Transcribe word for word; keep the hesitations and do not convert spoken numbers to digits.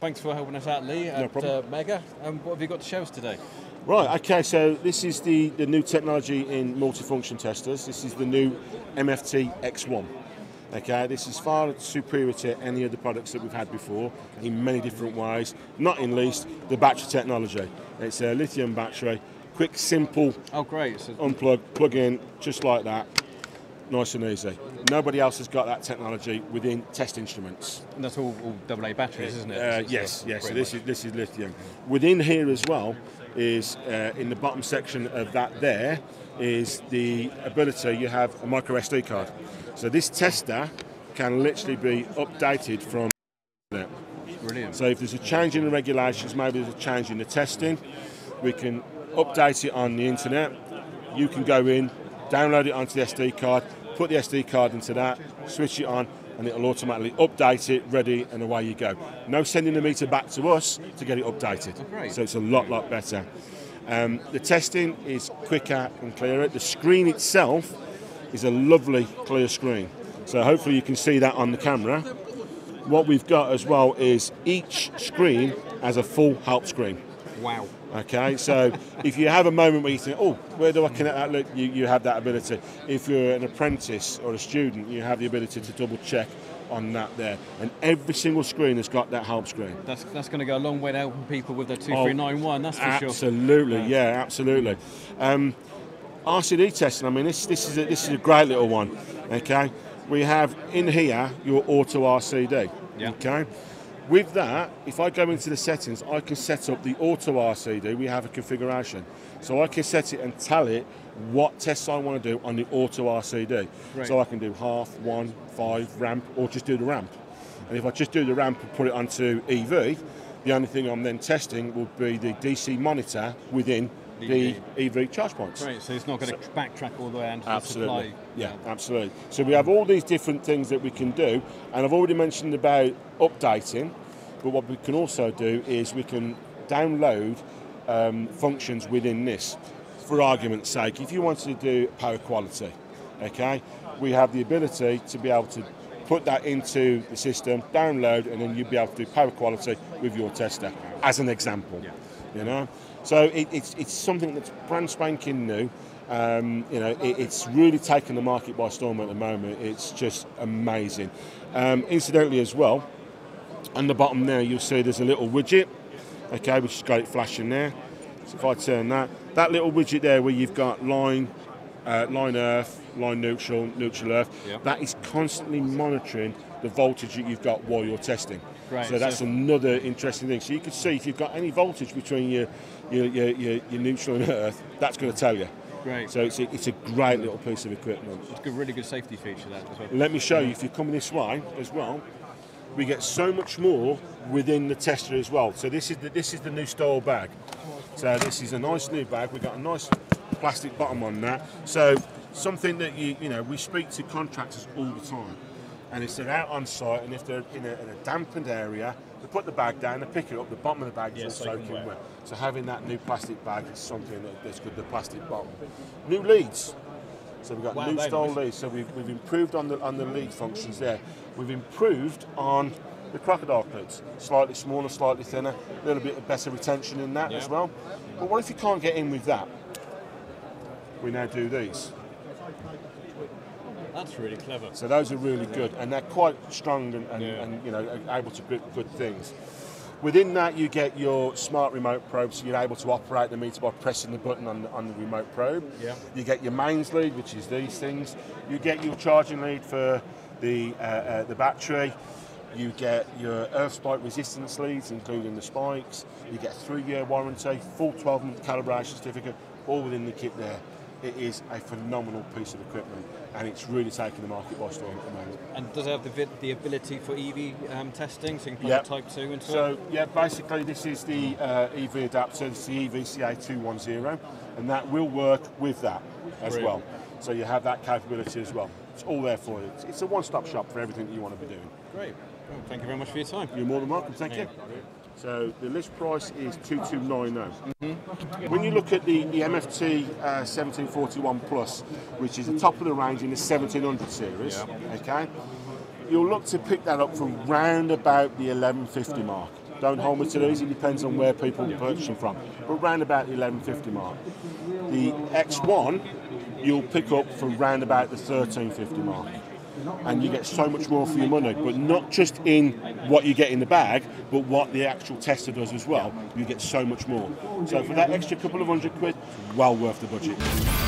Thanks for helping us out, Lee, at no uh, Mega. Um, what have you got to show us today? Right, okay, so this is the, the new technology in multifunction testers. This is the new M F T X one. Okay, this is far superior to any of the products that we've had before in many different ways, not in least the battery technology. It's a lithium battery, quick, simple, oh, great. So unplug, plug in, just like that. Nice and easy. Nobody else has got that technology within test instruments. And that's all, all double A batteries, isn't it? Uh, yes, yes. So this is, this is lithium. Within here as well is, uh, in the bottom section of that there, is the ability you have a micro S D card. So this tester can literally be updated from there. Brilliant. So if there's a change in the regulations, maybe there's a change in the testing, we can update it on the internet. You can go in, download it onto the S D card, put the S D card into that, switch it on, and it'll automatically update it, ready, and away you go. No sending the meter back to us to get it updated. Oh, great. So it's a lot, lot better. Um, the testing is quicker and clearer. The screen itself is a lovely, clear screen. So hopefully you can see that on the camera. What we've got as well is each screen has a full help screen. Wow. Okay, so if you have a moment where you think, oh, where do I connect that? Look, you, you have that ability. If you're an apprentice or a student, you have the ability to double check on that there. And every single screen has got that help screen. That's, that's going to go a long way to helping people with their two three nine one, oh, that's for absolutely, sure. Absolutely, yeah, absolutely. Um, R C D testing, I mean, this, this, is a, this is a great little one, okay? We have in here your auto R C D, yeah. Okay? With that, if I go into the settings, I can set up the auto R C D. We have a configuration. So I can set it and tell it what tests I want to do on the auto R C D. Right. So I can do half, one, five, ramp, or just do the ramp. And if I just do the ramp and put it onto E V, the only thing I'm then testing will be the D C monitor within the E V charge points. Right, so it's not going to so, backtrack all the way into absolutely. The supply. Yeah, yeah, absolutely. So we have all these different things that we can do, and I've already mentioned about updating, but what we can also do is we can download um, functions within this. For argument's sake, if you wanted to do power quality, okay, we have the ability to be able to put that into the system, download, and then you'd be able to do power quality with your tester, as an example. Yeah. You know, so it, it's it's something that's brand spanking new. Um, you know, it, it's really taken the market by storm at the moment. It's just amazing. Um, incidentally, as well, on the bottom there, you'll see there's a little widget. Okay, which has got it flashing there. So if I turn that, that little widget there, where you've got line, uh, line earth, line neutral, neutral earth, yeah. That is constantly monitoring the voltage that you've got while you're testing. Right, so that's so another interesting thing. So you can see if you've got any voltage between your, your, your, your, your neutral and earth, that's going to tell you. Great. So it's a, it's a great little piece of equipment. It's a really good safety feature, that as well. Let me show you, if you're coming this way as well, we get so much more within the tester as well. So this is the, this is the new style bag. So this is a nice new bag. We've got a nice plastic bottom on that. So something that, you, you know, we speak to contractors all the time. And if they're out on site and if they're in a, in a dampened area, they put the bag down, they pick it up, the bottom of the bag is yes, all soaking wet. So having that new plastic bag is something that, that's good, the plastic bottom. New leads. So we've got wow, new style leads. So we've, we've improved on the, on the lead functions there. We've improved on the crocodile clips. Slightly smaller, slightly thinner, a little bit of better retention in that yeah. as well. But what if you can't get in with that? We now do these. That's really clever. So those are really good, and they're quite strong and, and, yeah. and you know, able to grip good things. Within that, you get your smart remote probe, so you're able to operate the meter by pressing the button on the, on the remote probe. Yeah. You get your mains lead, which is these things. You get your charging lead for the uh, uh, the battery. You get your earth spike resistance leads, including the spikes. You get a three-year warranty, full twelve-month calibration certificate, all within the kit there. It is a phenomenal piece of equipment, and it's really taking the market by storm at the moment. And does it have the, the ability for E V um, testing, so you can plug yep. Type two into so, it? So, yeah, basically this is the uh, E V adapter, this is the E V C A two ten, and that will work with that as Brilliant. Well. So you have that capability as well. It's all there for you. It's a one-stop shop for everything that you want to be doing. Great. Well, thank you very much for your time. You're more than welcome, thank yeah. you. So the list price is two two nine zero. Mm-hmm. When you look at the, the M F T uh, seventeen forty-one Plus, which is the top of the range in the seventeen hundred series, yeah. okay, you'll look to pick that up from round about the eleven fifty mark. don't hold me to these, it depends on where people are purchasing from, but round about the eleven fifty mark. The X one you'll pick up for round about the thirteen fifty mark, and you get so much more for your money, but not just in what you get in the bag, but what the actual tester does as well. You get so much more. So for that extra couple of hundred quid, well worth the budget.